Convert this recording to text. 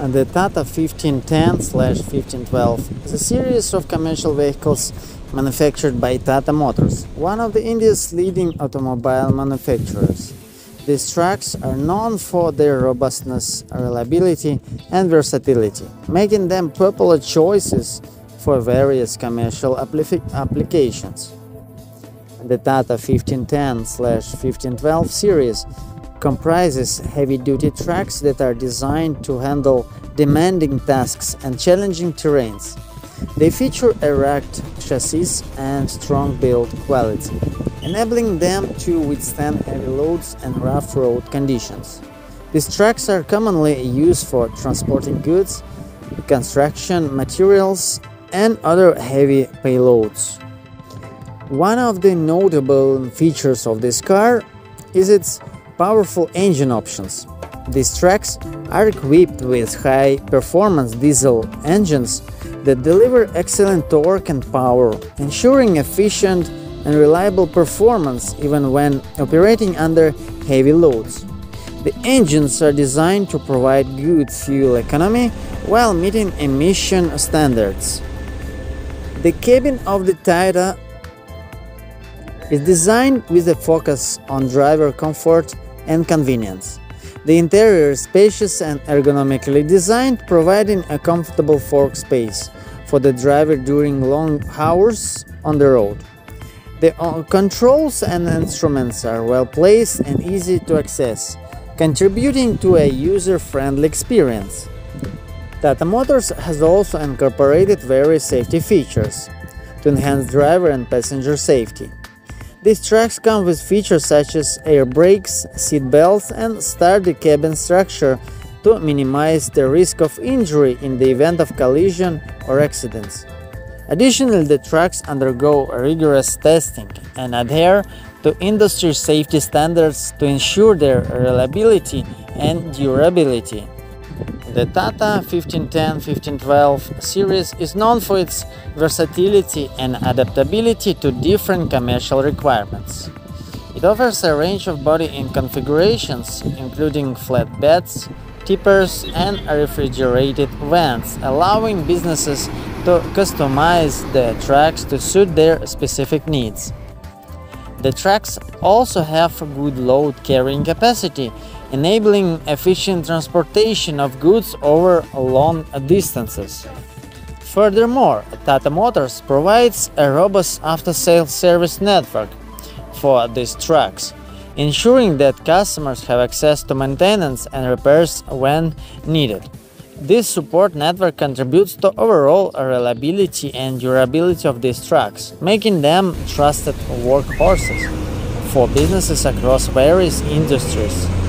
And the Tata 1510-1512 is a series of commercial vehicles manufactured by Tata Motors, one of the India's leading automobile manufacturers. These trucks are known for their robustness, reliability and versatility, making them popular choices for various commercial applications. The Tata 1510-1512 series comprises heavy-duty trucks that are designed to handle demanding tasks and challenging terrains. They feature erect chassis and strong build quality, enabling them to withstand heavy loads and rough road conditions. These trucks are commonly used for transporting goods, construction materials, and other heavy payloads. One of the notable features of this car is its powerful engine options. These trucks are equipped with high-performance diesel engines that deliver excellent torque and power, ensuring efficient and reliable performance even when operating under heavy loads. The engines are designed to provide good fuel economy while meeting emission standards. The cabin of the Tata is designed with a focus on driver comfort and convenience. The interior is spacious and ergonomically designed, providing a comfortable fork space for the driver during long hours on the road. The controls and instruments are well placed and easy to access, contributing to a user-friendly experience. Tata Motors has also incorporated various safety features to enhance driver and passenger safety. These trucks come with features such as air brakes, seat belts, and start the cabin structure to minimize the risk of injury in the event of collision or accidents. Additionally, the trucks undergo rigorous testing and adhere to industry safety standards to ensure their reliability and durability. The Tata 1510-1512 series is known for its versatility and adaptability to different commercial requirements. It offers a range of body and configurations, including flatbeds, tippers and refrigerated vans, allowing businesses to customize the trucks to suit their specific needs. The trucks also have good load-carrying capacity, enabling efficient transportation of goods over long distances. Furthermore, Tata Motors provides a robust after-sales service network for these trucks, ensuring that customers have access to maintenance and repairs when needed. This support network contributes to overall reliability and durability of these trucks, making them trusted workhorses for businesses across various industries.